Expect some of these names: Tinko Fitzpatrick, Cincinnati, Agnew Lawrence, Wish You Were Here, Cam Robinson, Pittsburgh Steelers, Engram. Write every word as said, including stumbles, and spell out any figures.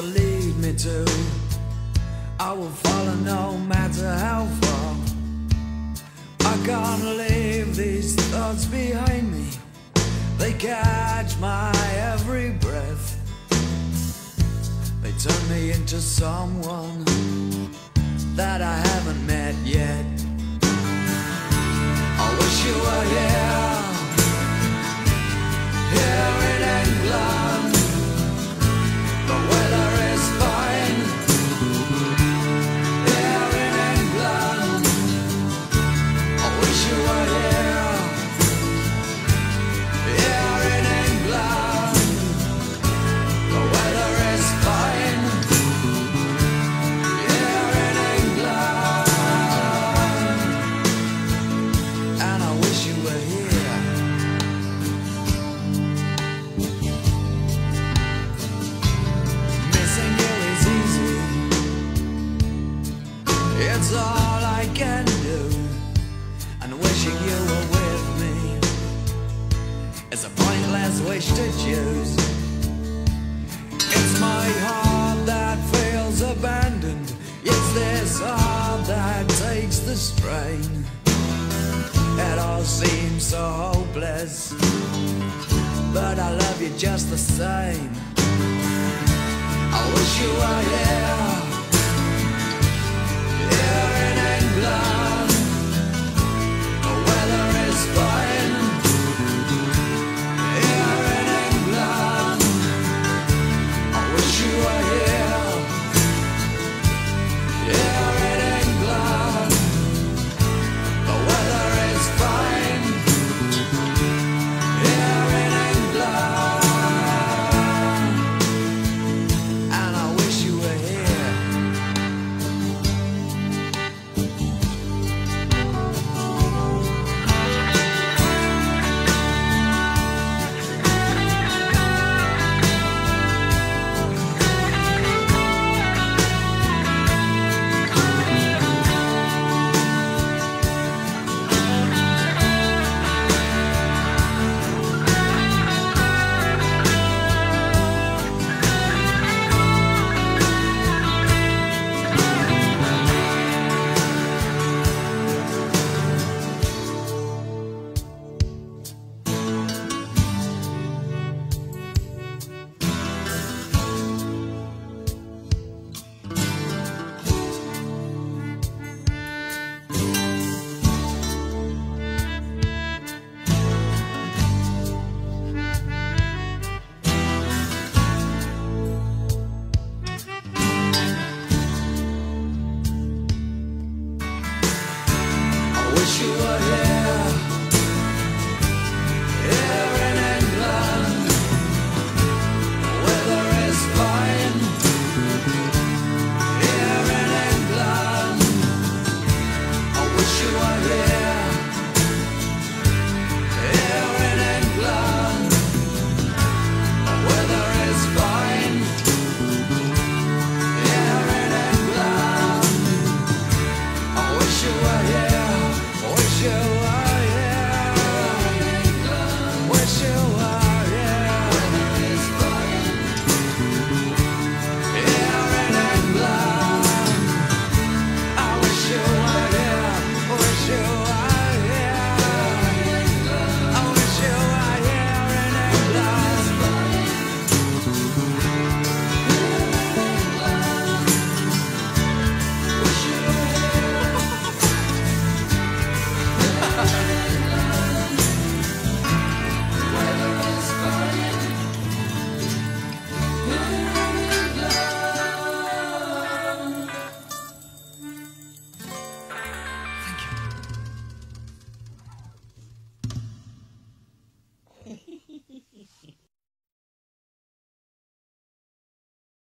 believe me too. I will follow no matter how far. I can't leave these thoughts behind me. They catch my every breath. They turn me into someone that I haven't met yet. I wish you were here, here in England. The weather is fine here in England. I wish you were here, here in England. The weather is fine here in England. And I wish you were here. It's all I can do, and wishing you were with me is a pointless wish to choose. It's my heart that feels abandoned. It's this heart that takes the strain. It all seems so hopeless, but I love you just the same. I wish you were here, here in England. The weather is fine here in England. I wish you were here, here in England. The weather is fine here in England. And I wish you were here. I wish you were here.